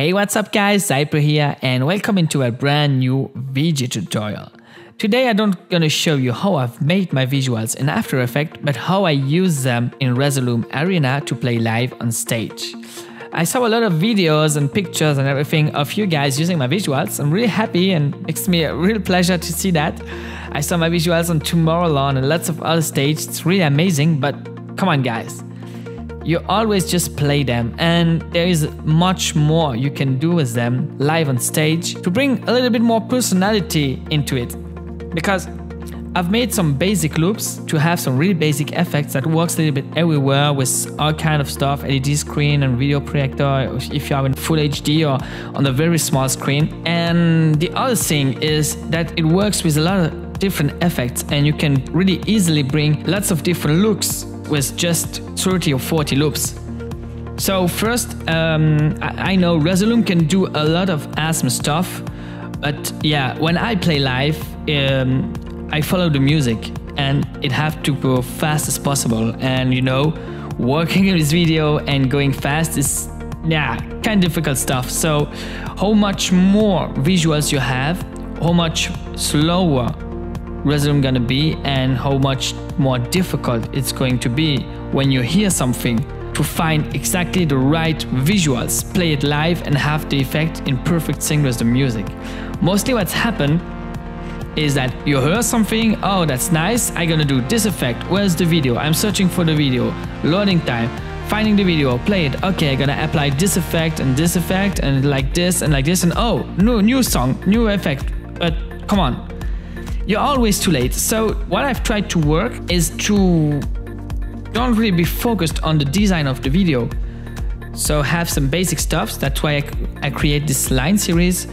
Hey, what's up guys, Zyper here and welcome into a brand new VG tutorial. Today I'm not gonna show you how I've made my visuals in After Effects, but how I use them in Resolume Arena to play live on stage. I saw a lot of videos and pictures and everything of you guys using my visuals. I'm really happy and it makes me a real pleasure to see that. I saw my visuals on Tomorrowland and lots of other stages. It's really amazing, but come on guys. You always just play them and there is much more you can do with them live on stage to bring a little bit more personality into it. Because I've made some basic loops to have some really basic effects that works a little bit everywhere with all kind of stuff, LED screen and video projector if you are in full HD or on a very small screen. And the other thing is that it works with a lot of different effects and you can really easily bring lots of different looks with just 30 or 40 loops. So first, I know Resolume can do a lot of awesome stuff, but yeah, when I play live, I follow the music and it have to go fast as possible, and you know, working on this video and going fast is kind of difficult stuff. So how much more visuals you have, how much slower Resolume gonna be and how much more difficult it's going to be when you hear something to find exactly the right visuals, play it live and have the effect in perfect sync with the music. Mostly what's happened is that you hear something, oh that's nice, I'm gonna do this effect, where's the video, I'm searching for the video, loading time, finding the video, play it, okay I'm gonna apply this effect and like this and like this, and oh no, new song, new effect, but come on, you're always too late. So what I've tried to work is to don't really be focused on the design of the video, so have some basic stuff. That's why I create this line series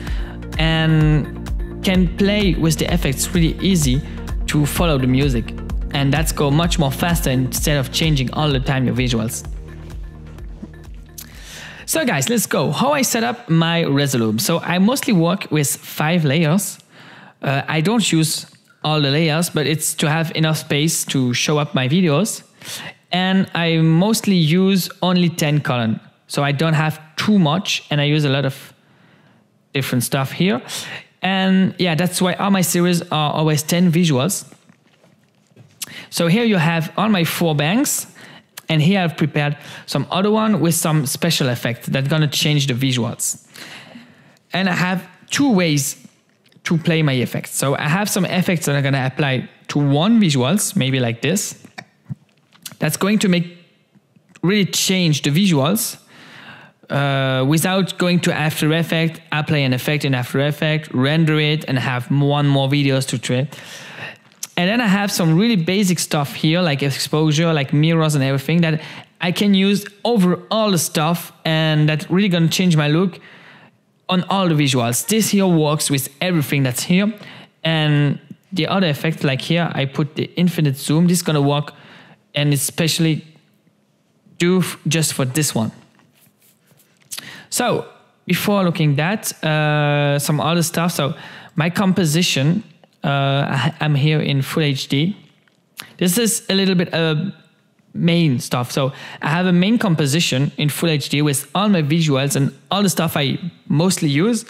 and can play with the effects really easy to follow the music, and that's go much more faster instead of changing all the time your visuals. So guys, let's go how I set up my Resolume. So I mostly work with 5 layers. I don't use all the layers, but it's to have enough space to show up my videos, and I mostly use only 10 columns, so I don't have too much and I use a lot of different stuff here. And yeah, that's why all my series are always 10 visuals. So here you have all my 4 banks, and here I've prepared some other one with some special effect that's gonna change the visuals. And I have 2 ways to play my effects. So I have some effects that are gonna apply to one visuals, maybe like this. That's going to make really change the visuals. Without going to After Effects, apply an effect in After Effects, render it and have more videos to try. And then I have some really basic stuff here like exposure, like mirrors and everything that I can use over all the stuff, and that's really gonna change my look on all the visuals. This here works with everything that's here, and the other effect like here I put the infinite zoom, this is gonna work and especially do just for this one. So before looking at that, some other stuff. So my composition, I'm here in full HD. This is a little bit main stuff. So I have a main composition in full HD with all my visuals and all the stuff I mostly use.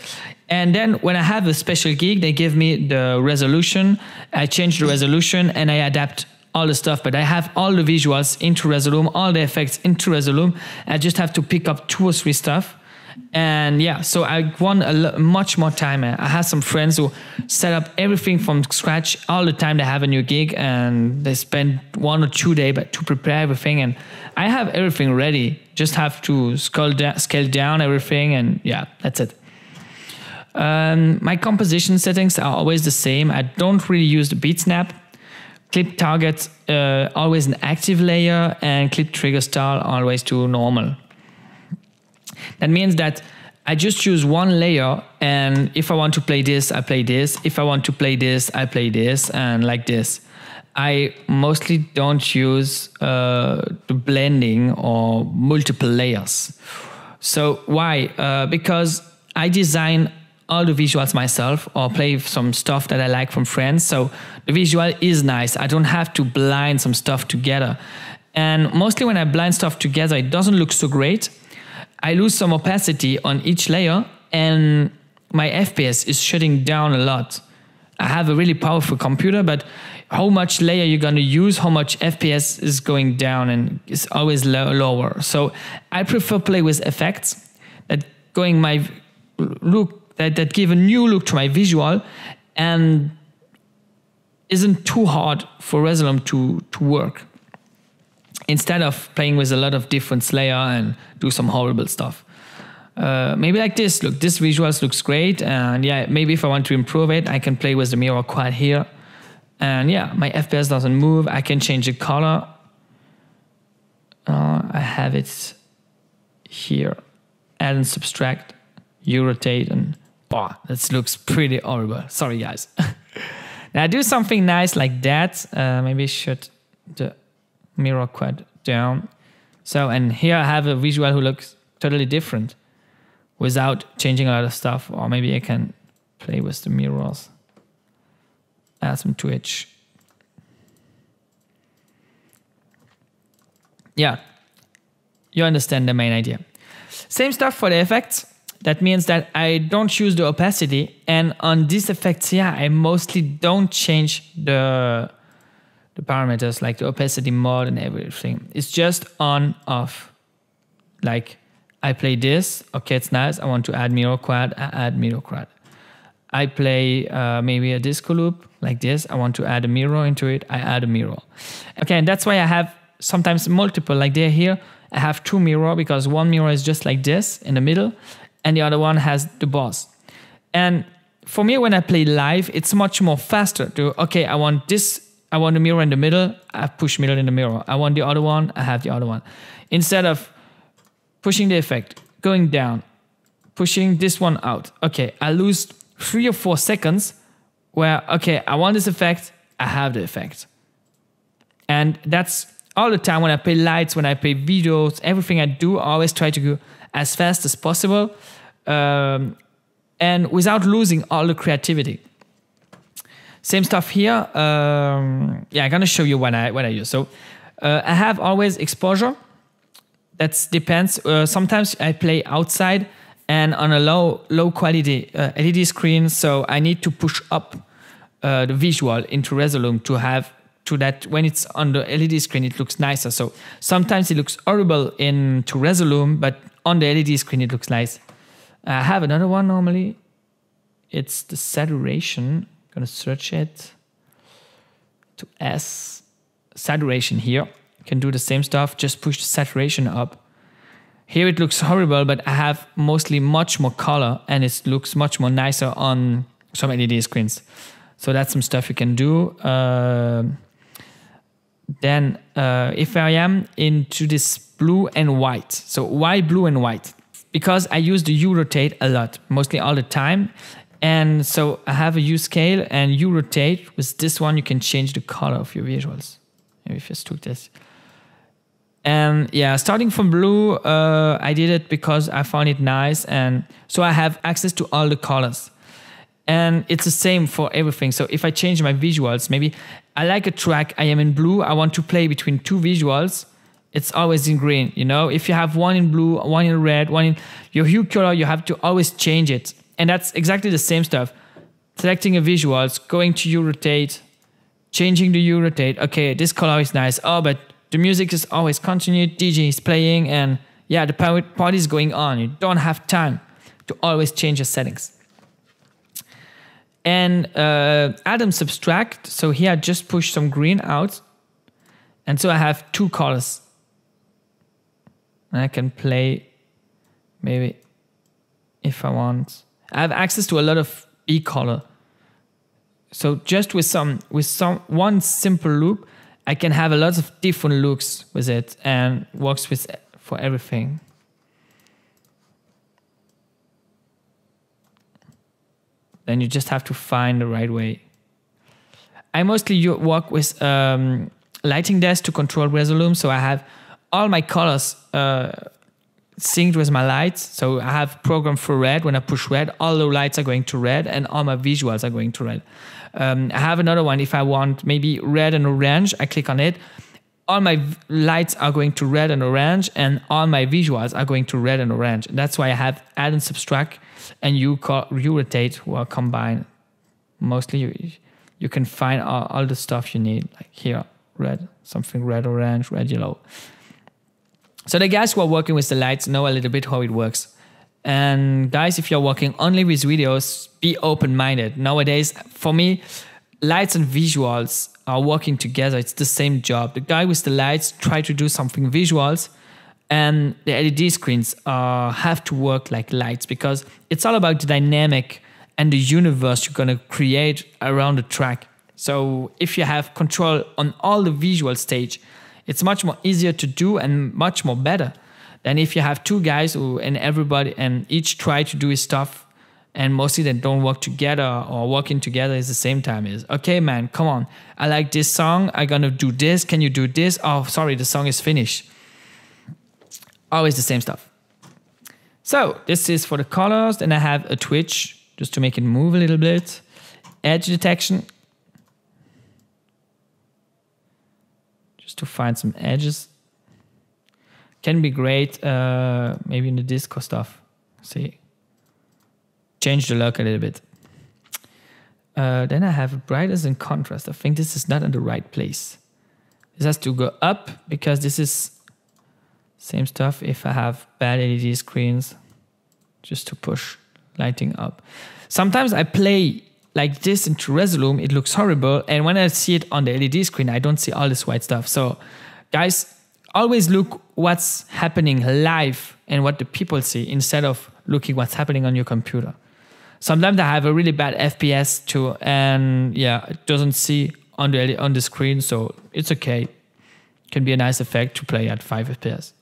And then when I have a special gig, they give me the resolution. I change the resolution and I adapt all the stuff, but I have all the visuals into Resolume, all the effects into Resolume. I just have to pick up 2 or 3 stuff. And yeah, so I won much more time. I have some friends who set up everything from scratch all the time. They have a new gig and they spend 1 or 2 days to prepare everything. And I have everything ready. Just have to scale down everything, and yeah, that's it. My composition settings are always the same. I don't really use the beat snap. Clip target always an active layer, and clip trigger style always to normal. That means that I just choose one layer, and if I want to play this, I play this. If I want to play this, I play this, and like this. I mostly don't use the blending or multiple layers. So why? Because I design all the visuals myself or play some stuff that I like from friends, so the visual is nice. I don't have to blind some stuff together, and mostly when I blind stuff together it doesn't look so great. I lose some opacity on each layer and my FPS is shutting down a lot. I have a really powerful computer, but how much layer you're going to use, how much FPS is going down, and it's always lower. So I prefer play with effects that going my look, that give a new look to my visual and isn't too hard for Resolume to work, instead of playing with a lot of different layer and do some horrible stuff. Maybe like this, look, this visuals looks great, and yeah, maybe if I want to improve it, I can play with the mirror quad here, and yeah, my FPS doesn't move. I can change the color. I have it here, add and subtract, you rotate, and bah, this looks pretty horrible. Sorry guys. Now do something nice like that. Maybe shut the mirror quad down. So, and here I have a visual who looks totally different, without changing a lot of stuff. Or maybe I can play with the mirrors, add some twitch. Yeah, you understand the main idea. Same stuff for the effects. That means that I don't choose the opacity, and on these effects here, I mostly don't change the parameters like the opacity mode and everything. It's just on, off. Like, I play this, okay, it's nice, I want to add mirror quad, I add mirror quad. I play maybe a disco loop like this, I want to add a mirror into it, I add a mirror. Okay, and that's why I have sometimes multiple, like they're here, I have two mirrors, because one mirror is just like this in the middle, and the other one has the boss. And for me, when I play live, it's much more faster to, okay, I want this, I want the mirror in the middle, I push middle in the mirror. I want the other one, I have the other one. Instead of pushing the effect, going down, pushing this one out. Okay, I lose 3 or 4 seconds where, okay, I want this effect, I have the effect. And that's all the time when I play lights, when I play videos, everything I do, I always try to go as fast as possible and without losing all the creativity. Same stuff here. Yeah, I'm gonna show you what I use. So I have always exposure. That depends. Sometimes I play outside and on a low quality LED screen, so I need to push up the visual into Resolume to have to that when it's on the LED screen it looks nicer. So sometimes it looks horrible into Resolume, but on the LED screen it looks nice. I have another one normally. It's the saturation. I'm gonna search it to S saturation here. Can do the same stuff, just push the saturation up. Here it looks horrible, but I have mostly much more color and it looks much more nicer on some LED screens. So that's some stuff you can do. Then if I am into this blue and white, so why blue and white? Because I use the U rotate a lot, mostly all the time. And so I have a U scale and U rotate. With this one, you can change the color of your visuals. Maybe just took this. And yeah, starting from blue, I did it because I found it nice, and so I have access to all the colors. And it's the same for everything. So if I change my visuals, maybe I like a track, I am in blue, I want to play between two visuals, it's always in green, you know? If you have one in blue, one in red, one in your hue color, you have to always change it. And that's exactly the same stuff. Selecting a visuals, going to rotate, changing the hue rotate, okay, this color is nice, oh, but the music is always continued, DJ is playing, and yeah, the party is going on. You don't have time to always change your settings. And add and subtract, so here I just push some green out, and so I have two colors. And I can play, maybe, if I want. I have access to a lot of B color. So just with one simple loop, I can have a lot of different looks with it, and works with for everything. Then you just have to find the right way. I mostly work with lighting desk to control Resolume, so I have all my colors synced with my lights. So I have program for red. When I push red, all the lights are going to red, and all my visuals are going to red. I have another one if I want maybe red and orange, I click on it. all my lights are going to red and orange, and all my visuals are going to red and orange. That's why I have add and subtract, and you rotate or combine. Mostly you can find all the stuff you need, like here, red, something red, orange, red, yellow. So the guys who are working with the lights know a little bit how it works. And guys, if you're working only with videos, be open-minded. Nowadays, for me, lights and visuals are working together. It's the same job. The guy with the lights try to do something visuals, and the LED screens have to work like lights, because it's all about the dynamic and the universe you're gonna create around the track. So if you have control on all the visual stage, it's much more easier to do and much more better than if you have two guys who, and everybody, and each try to do his stuff, and mostly they don't work together, or working together is the same time is, okay man, come on, I like this song, I'm gonna do this, can you do this? Oh, sorry, the song is finished. Always the same stuff. So this is for the colors, then I have a twitch, just to make it move a little bit. Edge detection, just to find some edges. Can be great, maybe in the disco stuff. See, change the look a little bit. Then I have brightness and contrast. I think this is not in the right place. This has to go up, because this is same stuff if I have bad LED screens, just to push lighting up. Sometimes I play like this into Resolume, it looks horrible. And when I see it on the LED screen, I don't see all this white stuff. So guys, always look what's happening live and what the people see, instead of looking what's happening on your computer. Sometimes I have a really bad FPS too, and yeah, it doesn't see on the screen, so it's okay. Can be a nice effect to play at 5 FPS.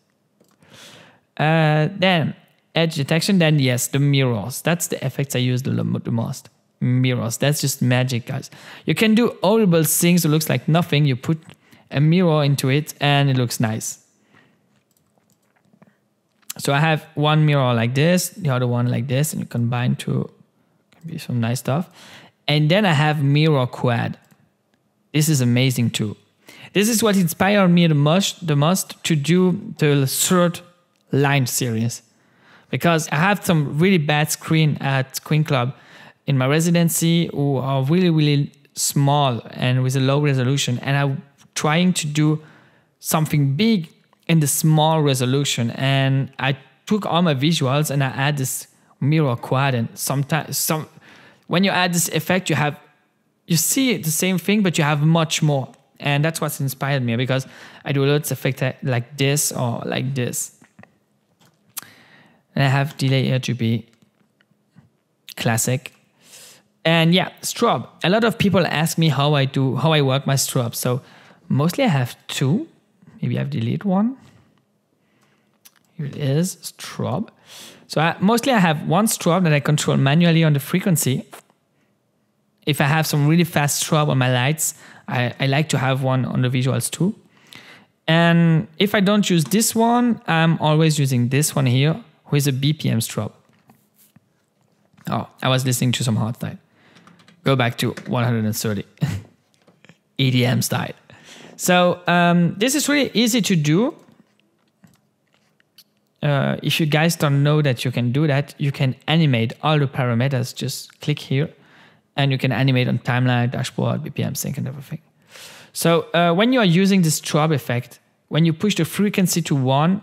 Then edge detection, then yes, the mirrors. That's the effects I use the most. Mirrors, that's just magic, guys. You can do horrible things, it looks like nothing, you put a mirror into it and it looks nice. So I have one mirror like this, the other one like this, and you combine two, can be some nice stuff. And then I have mirror quad. This is amazing too. This is what inspired me the most to do the third line series, because I have some really bad screen at Queen Club in my residency, who are really, really small and with a low resolution, and I trying to do something big in the small resolution, and I took all my visuals and I add this mirror quadrant. Sometimes when you add this effect, you see the same thing, but you have much more, and that's what's inspired me, because I do lots of effects like this or like this. And I have delay RGB, classic. And yeah, strobe. A lot of people ask me how I work my strobe. So mostly I have two, maybe I've deleted one. Here it is, strobe. So mostly I have one strobe that I control manually on the frequency. If I have some really fast strobe on my lights, I like to have one on the visuals too. And if I don't use this one, I'm always using this one here, who is a BPM strobe. Oh, I was listening to some hardstyle. Go back to 130, EDM style. So this is really easy to do. If you guys don't know that you can do that, you can animate all the parameters. Just click here and you can animate on timeline, dashboard, BPM sync and everything. So when you are using this strobe effect, when you push the frequency to 1,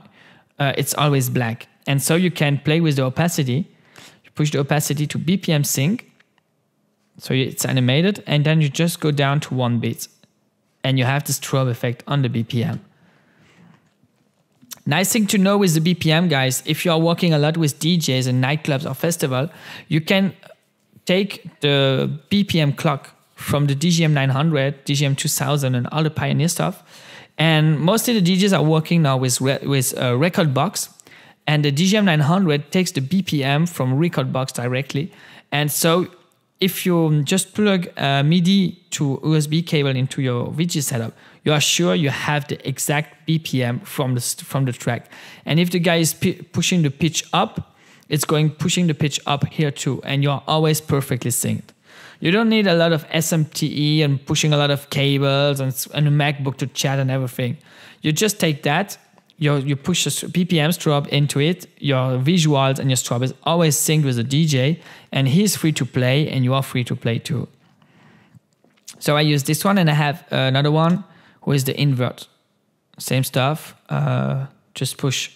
it's always black. And so you can play with the opacity. You push the opacity to BPM sync, so it's animated, and then you just go down to 1 bit. And you have the strobe effect on the BPM. Nice thing to know with the BPM, guys, if you are working a lot with DJs and nightclubs or festival, you can take the BPM clock from the DGM 900, DGM 2000 and all the Pioneer stuff. And mostly the DJs are working now with rekordbox, and the DGM 900 takes the BPM from rekordbox directly. And so if you just plug a MIDI to USB cable into your VG setup, you are sure you have the exact BPM from the track. And if the guy is pushing the pitch up, it's going pushing the pitch up here too, and you are always perfectly synced. You don't need a lot of SMTE and pushing a lot of cables and a MacBook to chat and everything. You just take that, you push the PPM strobe into it, your visuals and your strobe is always synced with the DJ, and he's free to play and you are free to play too. So I use this one, and I have another one who is the invert. Same stuff, just push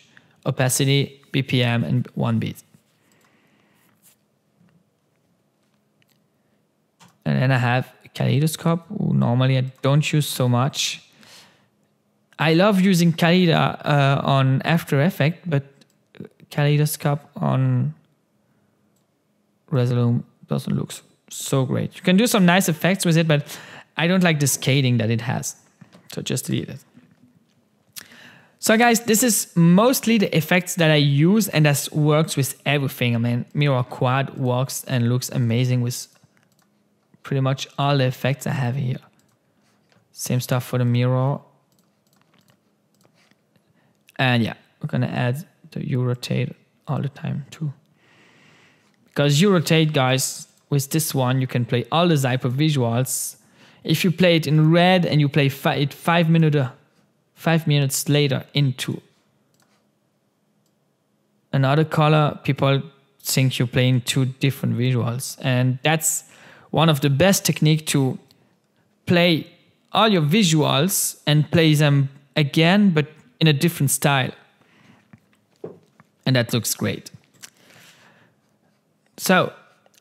opacity, BPM and 1 beat. And then I have a kaleidoscope, who normally I don't use so much. I love using Kaleida on After Effects, but kaleidoscope on Resolume doesn't look so great. You can do some nice effects with it, but I don't like the shading that it has. So just delete it. So guys, this is mostly the effects that I use, and that works with everything. I mean, Mirror Quad works and looks amazing with pretty much all the effects I have here. Same stuff for the mirror. And yeah, we're gonna add the you rotate all the time too. Because you rotate, guys, with this one, you can play all the Zyper visuals. If you play it in red and you play it 5 minutes later into another color, people think you're playing two different visuals. And that's one of the best technique to play all your visuals and play them again, but in a different style, and that looks great. So,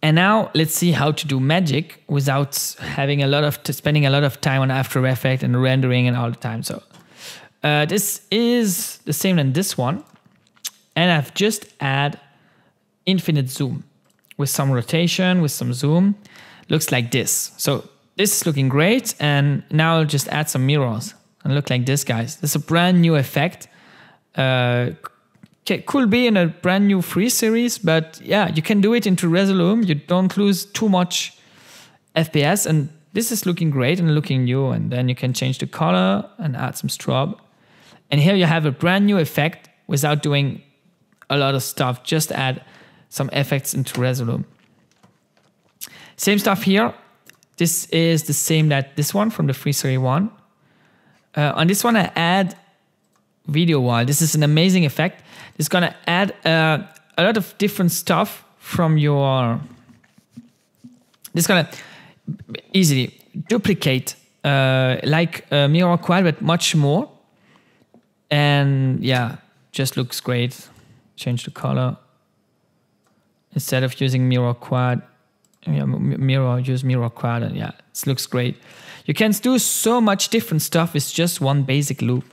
and now let's see how to do magic without having a lot of spending a lot of time on After Effects and rendering and all the time. So this is the same than this one, and I've just add infinite zoom with some rotation, with some zoom. Looks like this. So this is looking great, and now I'll just add some mirrors. And look like this, guys. This is a brand new effect. Could be in a brand new free series, but yeah, you can do it into Resolume. You don't lose too much FPS, and this is looking great and looking new. And then you can change the color and add some strobe. And here you have a brand new effect without doing a lot of stuff. Just add some effects into Resolume. Same stuff here. This is the same that this one from the free series one. On this one, I add video wall. This is an amazing effect. It's gonna add a lot of different stuff from your. It's gonna easily duplicate like Mirror Quad, but much more. And yeah, just looks great. Change the color. Instead of using Mirror Quad, yeah, use Mirror Quad, and yeah, it looks great. You can do so much different stuff with just one basic loop.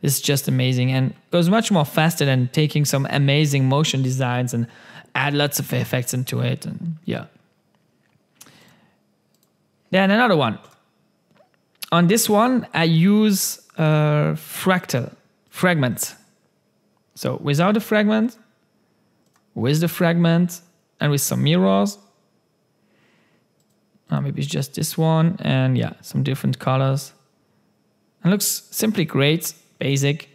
It's just amazing and goes much more faster than taking some amazing motion designs and add lots of effects into it. And yeah. Then another one. On this one, I use fragments. So without a fragment, with the fragment, and with some mirrors. Maybe it's just this one, and yeah, some different colors. It looks simply great, basic,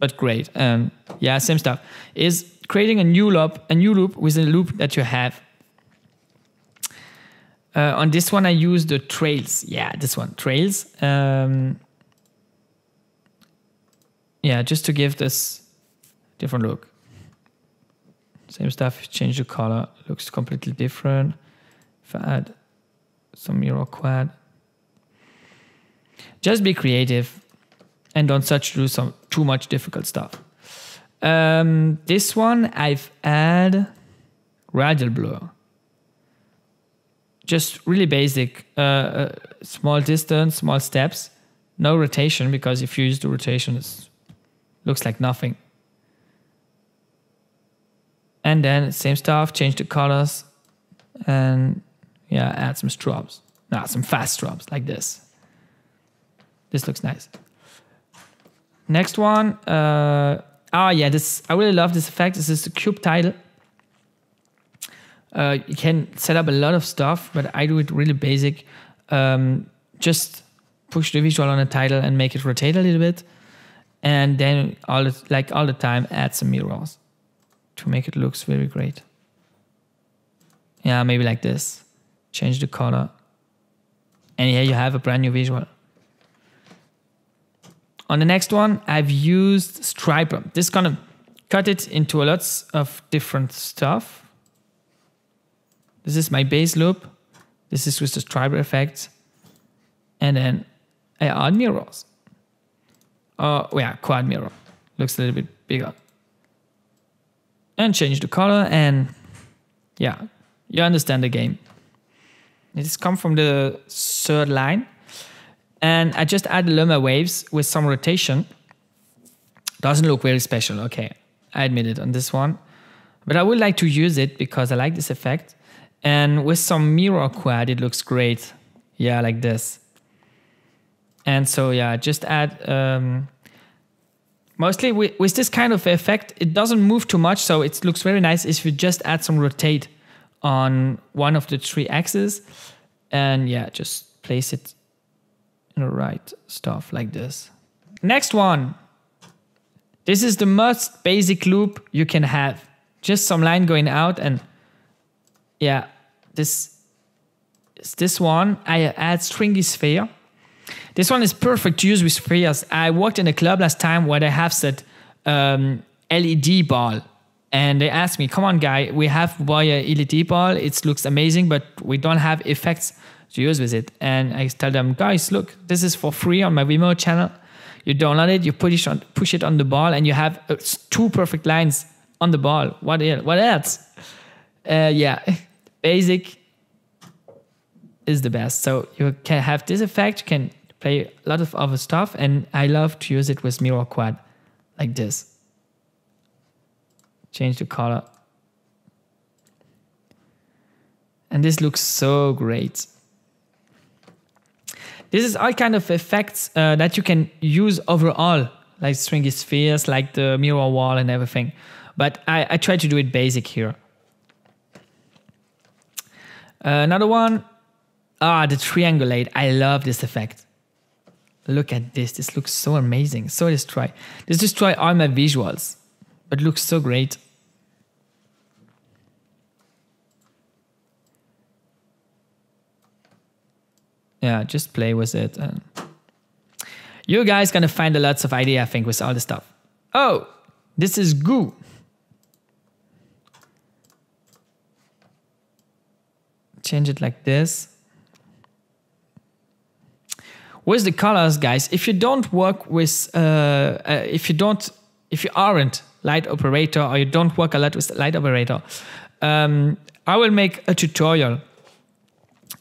but great. And yeah, same stuff. Is creating a new loop with a loop that you have. On this one, I use the trails. Yeah, this one, trails. Yeah, just to give this different look. Same stuff, change the color, looks completely different. If I add some Mirror Quad. Just be creative and don't do too much difficult stuff. This one I've add radial blur. Just really basic, small distance, small steps, no rotation, because if you use the rotation, it looks like nothing. And then same stuff, change the colors, and yeah, add some strobes. No, some fast strobes like this. This looks nice. Next one. Yeah, this, I really love this effect. This is the cube title. You can set up a lot of stuff, but I do it really basic. Just push the visual on the title and make it rotate a little bit. And then all the time, add some mirrors to make it look very great. Yeah, maybe like this. Change the color, And here you have a brand new visual. On the next one, I've used Striper. This is gonna cut it into lots of different stuff. This is my bass loop. This is with the Striper effect. And then I add mirrors. Oh yeah, quad mirror. Looks a little bit bigger. And change the color, and yeah, you understand the game. It has come from the third line. And I just add Lemma waves with some rotation. Doesn't look very special, okay. I admit it on this one. But I would like to use it because I like this effect. And with some mirror quad, it looks great. Yeah, like this. And so yeah, just add... mostly with this kind of effect, it doesn't move too much, so it looks very nice if you just add some rotate on one of the three axes. And yeah, just place it in the right stuff like this. Next one. This is the most basic loop you can have. Just some line going out, and yeah, this is this one. I add stringy sphere. This one is perfect to use with spheres. I worked in a club last time where they have that LED ball. And they asked me, come on guy, we have wire LED ball. It looks amazing, but we don't have effects to use with it. And I tell them, guys, look, this is for free on my Vimeo channel. You download it, you push it on the ball, and you have two perfect lines on the ball. What else? What else? Yeah, basic is the best. So you can have this effect, you can play a lot of other stuff, and I love to use it with mirror quad like this. Change the color. And this looks so great. This is all kind of effects that you can use overall, like stringy spheres, like the mirror wall and everything. But I try to do it basic here. Another one, the triangulate. I love this effect. Look at this. This looks so amazing. So this destroy all my visuals, but looks so great. Yeah, just play with it. And you guys gonna find a lots of idea, I think, with all this stuff. Oh, this is goo. Change it like this. With the colors, guys, if you don't work with, if you aren't light operator, or you don't work a lot with light operator, I will make a tutorial,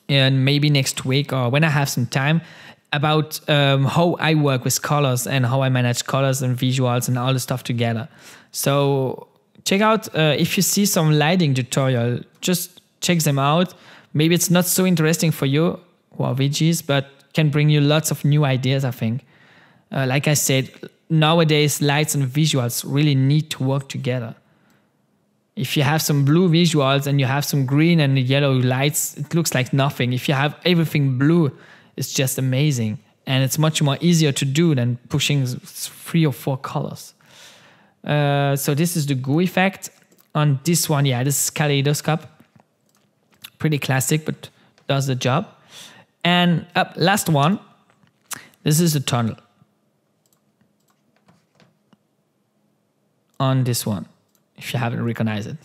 and maybe next week or when I have some time, about how I work with colors and how I manage colors and visuals and all the stuff together. So check out, if you see some lighting tutorial, just check them out. Maybe it's not so interesting for you who are VGs, but can bring you lots of new ideas, I think. Like I said, nowadays lights and visuals really need to work together. If you have some blue visuals and you have some green and yellow lights, it looks like nothing. If you have everything blue, it's just amazing. And it's much more easier to do than pushing 3 or 4 colors. So this is the goo effect. On this one, yeah, this is kaleidoscope. Pretty classic, but does the job. And last one, this is the tunnel. On this one, if you haven't recognized it.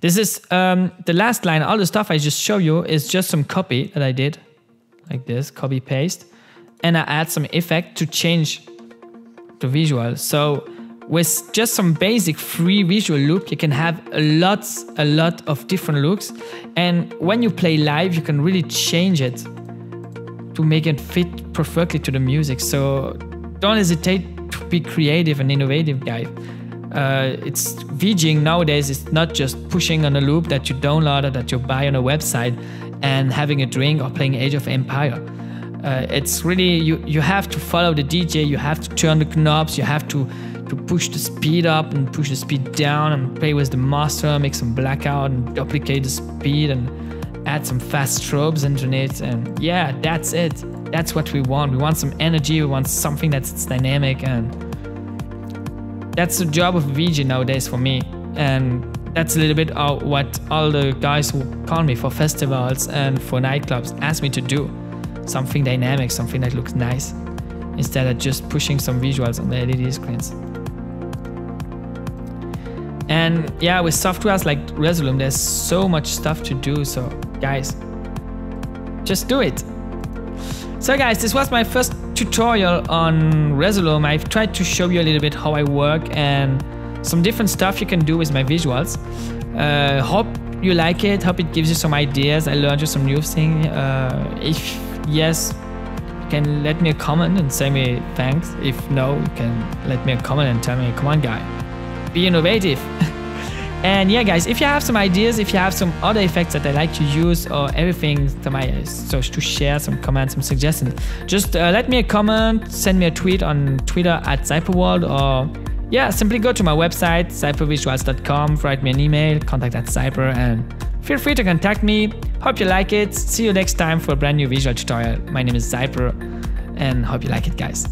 This is the last line. All the stuff I just show you is just some copy that I did. Like this, copy paste. And I add some effect to change the visual. So with just some basic free visual loop, you can have a lot of different looks. And when you play live, you can really change it to make it fit perfectly to the music. So don't hesitate to be creative and innovative, guys. It's VGing nowadays. It's not just pushing on a loop that you download or that you buy on a website and having a drink or playing Age of Empire. It's really, you have to follow the DJ, you have to turn the knobs, you have to push the speed up and push the speed down and play with the master, make some blackout and duplicate the speed and add some fast strobes into it. And yeah, that's it. That's what we want. We want some energy, we want something that's dynamic, and that's the job of VG nowadays for me. And that's a little bit what all the guys who call me for festivals and for nightclubs ask me to do. something dynamic, something that looks nice, instead of just pushing some visuals on the LED screens. And yeah, with softwares like Resolume, there's so much stuff to do, so guys, just do it. So guys, this was my first tutorial on Resolume. I've tried to show you a little bit how I work and some different stuff you can do with my visuals. Hope you like it, hope it gives you some ideas, I learned you some new thing. If yes, you can let me a comment and say me thanks. If no, you can let me a comment and tell me, come on guy, be innovative. And yeah guys, if you have some ideas, if you have some other effects that I like to use or everything, so to share some comments, some suggestions, just let me a comment, send me a tweet on Twitter at ZyperWorld, or yeah, simply go to my website, ZyperVisuals.com, write me an email, contact at Zyper, and feel free to contact me. Hope you like it. See you next time for a brand new visual tutorial. My name is Zyper, and hope you like it, guys.